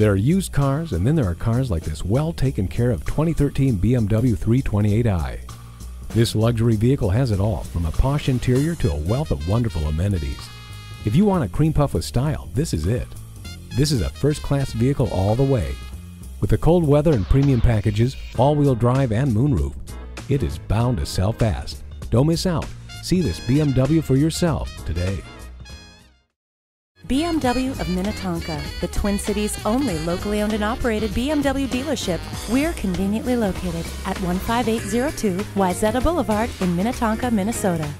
There are used cars, and then there are cars like this well taken care of 2013 BMW 328i. This luxury vehicle has it all, from a posh interior to a wealth of wonderful amenities. If you want a cream puff with style, this is it. This is a first-class vehicle all the way. With the cold weather and premium packages, all-wheel drive and moonroof, it is bound to sell fast. Don't miss out. See this BMW for yourself today. BMW of Minnetonka, the Twin Cities' only locally owned and operated BMW dealership. We're conveniently located at 15802 Wayzata Boulevard in Minnetonka, Minnesota.